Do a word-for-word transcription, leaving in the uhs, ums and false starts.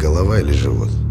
Голова или живот?